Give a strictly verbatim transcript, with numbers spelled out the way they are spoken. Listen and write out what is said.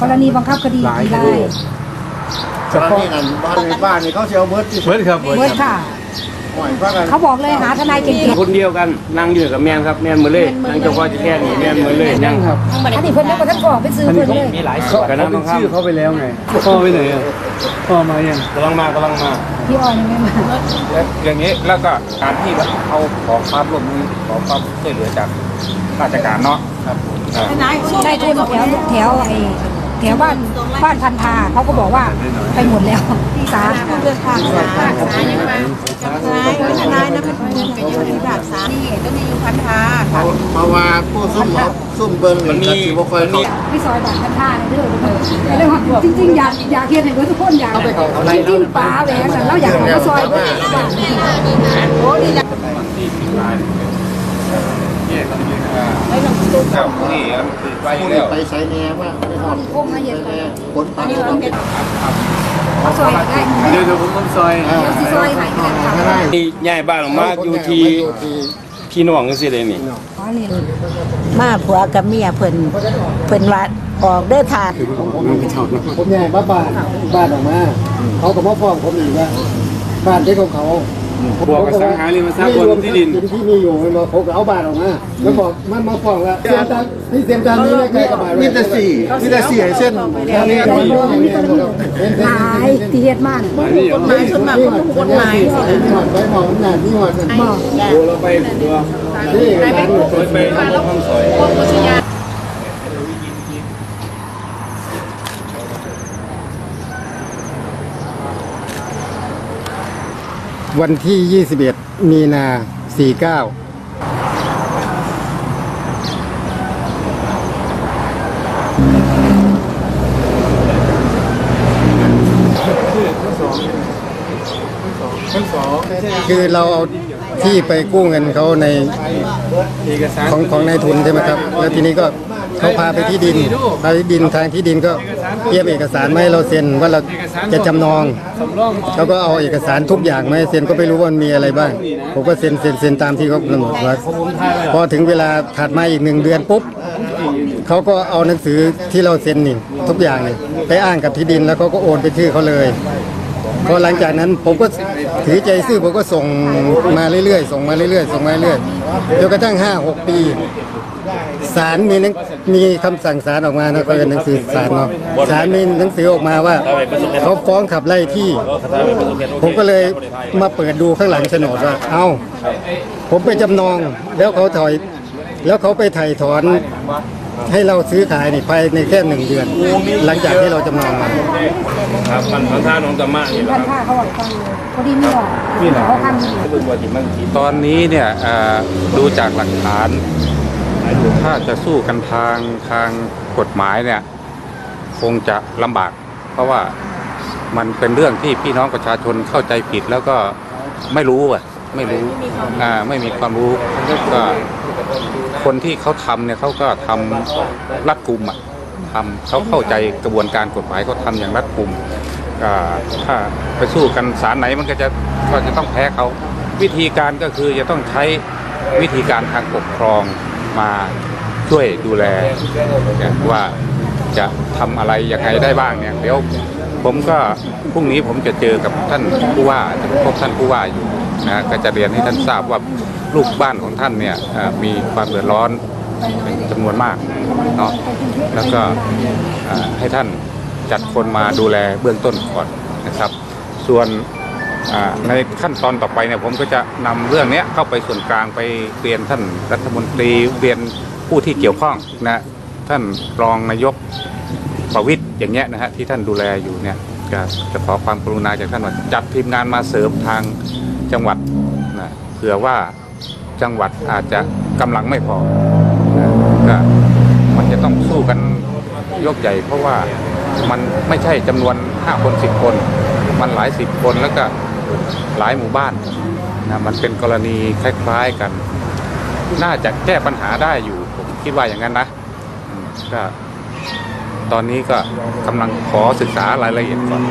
กรณีบังคับคดีได้กรณีนั้นบ้านในบ้านนี่เขาเชียวเบิร์ดเบิร์ดครับเบิร์ดค่ะเขาบอกเลยหาทนายเก่งๆคนเดียวกันนั่งอยู่กับแมนครับแมนมือเล่ยนั่งเจ้าพ่อจะแค่นี้แมนมือเล่ยนั่งครับอันนี้เพิ่นได้คนทั้งกองไปซื้อเพิ่นเลยมีหลายส่วนกันนะชื่อเขาไปแล้วไงพ่อไปไหนอ่ะพ่อมายังกำลังมากำลังมาพี่ออยยังไม่มาอย่างนี้แล้วก็การที่เขาขอความร่วมมือขอความช่วยเหลือจากราชการเนาะครับได้ทุนแถวแถวไอ้แถวบ้านบ้านพันธาเขาก็บอกว่าไปหมดแล้วสาเรื่องทางสาสายังไงสายทนายนะเป็นคนที่แบบสานี่ก็มีอยู่พันธาเพราะว่าพวกซุ่มซุ่มเบิร์นมันมีพี่ซอยบ้านพันธาในเรื่องในเรื่องของจริงๆอยากอยากเห็นเห็นว่าทุกคนอยากจิ้มป้าแหวนแล้วอยากของซอยบ้านโอ้ดีจังไม่ต้องตู้เก่านี่ครับไปแล้วไปใช้แนวว่าไม่หอดพวกมาเย็นไปกดตาซอยได้เดี๋ยวเดี๋ยวผมต้องซอยซอยไหนก็ได้นี่ใหญ่บ้านมากอยู่ที่พี่น้องกันสิเลยนี่มาผัวกับเมียเพิ่นเพิ่นวัดออกเด้อทานผมใหญ่บ้านบ้านบ้านออกมาเขากับพ่อพ่อผมอีกว่าบ้านที่ของเขาบวกกับสังหาริมทรัพย์บนที่ดินที่มีอยู่มาพกเอาบาทออกมาแล้วบอกมันมาฟ้องแล้วเสียงจานนี่เสียงจานนี้ได้ใครกับบ่ายมีแต่สี่มีแต่สี่เส้นนี่หลายตีเฮ็ดมากกฎหมายส่วนมากก็ถูกกฎหมายไปมองหน้านี่ว่าจะบอกดูเราไปดูนี่ร้านหนูไปห้องสอยวันที่ ยี่สิบเอ็ด มีนา สี่สิบเก้าคือเราเอาที่ไปกู้เงินเขาในของของนายทุนใช่ไหมครับแล้วทีนี้ก็เขาพาไปที่ดินพาที่ดินทางที่ดินก็เตรียมเอกสารมาให้เราเซ็นว่าเราจะจำนองเขาก็เอาเอกสารทุกอย่างมาให้เซ็นก็ไม่รู้ว่ามันมีอะไรบ้างผมก็เซ็นเซ็นเซ็นตามที่เขากำหนดไว้พอถึงเวลาถัดมาอีกหนึ่งเดือนปุ๊บเขาก็เอาหนังสือที่เราเซ็นนี่ทุกอย่างนี่ไปอ้างกับที่ดินแล้วเขาก็โอนไปชื่อเขาเลยพอหลังจากนั้นผมก็ถือใจซื่อผมก็ส่งมาเรื่อยๆส่งมาเรื่อยๆส่งมาเรื่อยๆจนกระทั่งห้าหกปีศาลมีมีคำสั่งศาลออกมานะก็เป็นหนังสือศาลเนาะศาลมีหนังสือออกมาว่าเขาฟ้องขับไล่ที่ผมก็เลยมาเปิดดูข้างหลังโฉนดว่าเอ้าผมไปจำนองแล้วเขาถอยแล้วเขาไปไถ่ถอนให้เราซื้อขายนี่ภายในแค่หนึ่งเดือนหลังจากที่เราจำนองมาครับมันพันธะน้องจำมาเห็นแล้วพันธะเขาบอกฟังเขาดีไม่หรอกพี่หรอเขาทำดีตอนนี้เนี่ยดูจากหลักฐานถ้าจะสู้กันทางทางกฎหมายเนี่ยคงจะลำบากเพราะว่ามันเป็นเรื่องที่พี่น้องประชาชนเข้าใจผิดแล้วก็ไม่รู้อ่ะไม่รู้อ่าไม่มีความรู้ก็คนที่เขาทำเนี่ยเขาก็ทำรัดกุมอ่ะทำเขาเข้าใจกระบวนการกฎหมายเขาทำอย่างรัดกุมถ้าไปสู้กันศาลไหนมันก็จะก็จะต้องแพ้เขาวิธีการก็คือจะต้องใช้วิธีการทางปกครองมาช่วยดูแลว่าจะทำอะไรยังไงได้บ้างเนี่ยเดี๋ยวผมก็พรุ่งนี้ผมจะเจอกับท่านผู้ว่าจะพบท่านผู้ว่าอยู่นะก็จะเรียนให้ท่านทราบว่าลูกบ้านของท่านเนี่ยมีความเดือดร้อนเป็นจำนวนมากเนาะแล้วก็ให้ท่านจัดคนมาดูแลเบื้องต้นก่อนนะครับส่วนในขั้นตอนต่อไปเนี่ยผมก็จะนำเรื่องนี้เข้าไปส่วนกลางไปเรียนท่านรัฐมนตรีเรียนผู้ที่เกี่ยวข้องนะท่านรองนายกประวิตรอย่างเงี้ยนะฮะที่ท่านดูแลอยู่เนี่ยจะขอความกรุณาจากท่านว่าจัดทีมงานมาเสริมทางจังหวัดนะเผื่อว่าจังหวัดอาจจะกำลังไม่พอก็มันจะต้องสู้กันยกใหญ่เพราะว่ามันไม่ใช่จำนวนห้าคนสิบคนมันหลายสิบคนแล้วก็หลายหมู่บ้านนะมันเป็นกรณีคล้ายๆกันน่าจะแก้ปัญหาได้อยู่ผมคิดว่าอย่างนั้นนะก็ตอนนี้ก็กำลังขอศึกษารายละเอียดก่อน